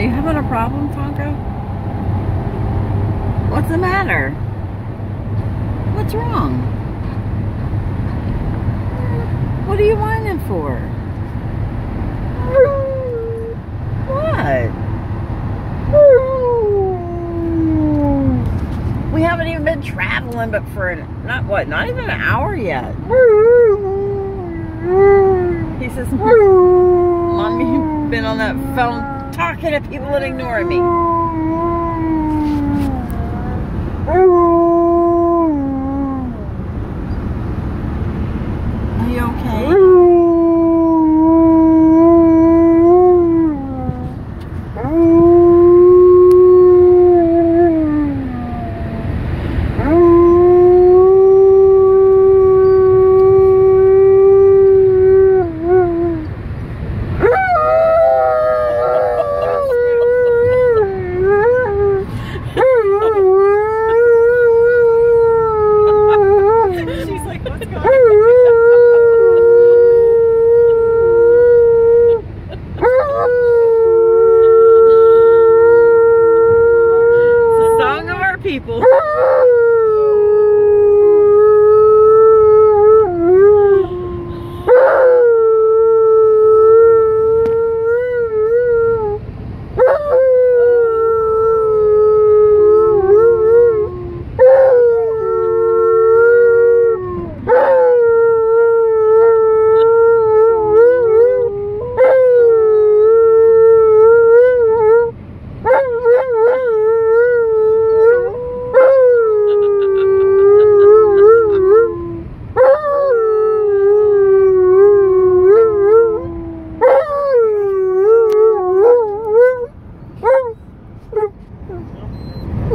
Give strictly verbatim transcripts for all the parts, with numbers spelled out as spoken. Are you having a problem, Tonka? What's the matter? What's wrong? What are you whining for? What? We haven't even been traveling, but for an, not what, not even an hour yet. He says, "Mommy, you've been on that phone talking to people and ignoring me." Are you okay? People.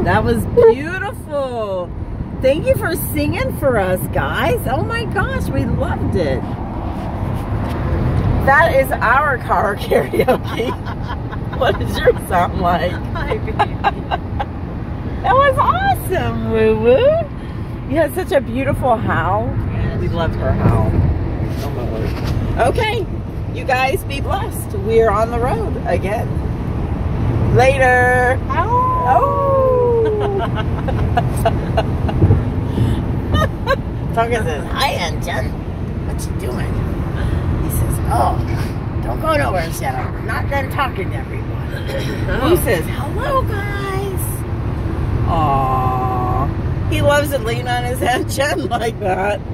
That was beautiful. Thank you for singing for us, guys. Oh my gosh, we loved it. That is our car karaoke. What does your sound like? Hi, baby. That was awesome, Woo Woo. You had such a beautiful howl. Yes. We loved her howl. Oh my word. Okay, you guys be blessed. We are on the road again. Later. Ow. Oh. Tonka says, "Hi, Aunt Jen. What you doing?" He says, "Oh, don't go nowhere, Shadow. Not done talking to everyone." Who says, "Hello, guys." Aww. He loves to lean on his Aunt Jen like that. He,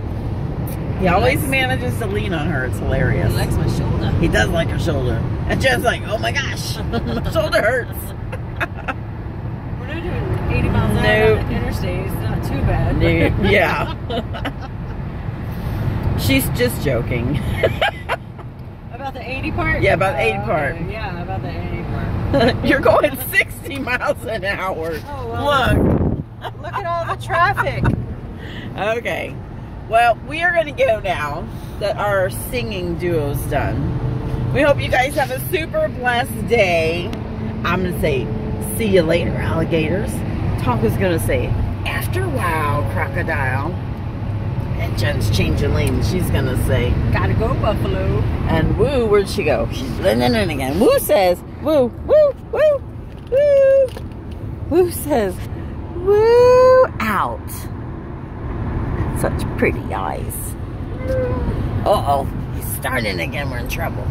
he always likes, manages to lean on her. It's hilarious. He likes my shoulder. He does like her shoulder. And Jen's like, "Oh my gosh, my shoulder hurts." No. On the interstate, it's not too bad. No. Yeah. She's just joking. About the eighty part? Yeah, about the eighty uh, part. Okay. Yeah, about the eighty part. You're going sixty miles an hour. Oh, well. Look. Look at all the traffic. Okay. Well, we are going to go now that our singing duo's done. We hope you guys have a super blessed day. I'm going to say, see you later, alligators. Tonka's gonna say, "After a while, crocodile." And Jen's changing lanes. She's gonna say, "Gotta go, buffalo." And Woo, where'd she go? She's blending in again. Woo says, "Woo, woo, woo, woo." Woo says, "Woo out." Such pretty eyes. Uh oh, he's starting again. We're in trouble.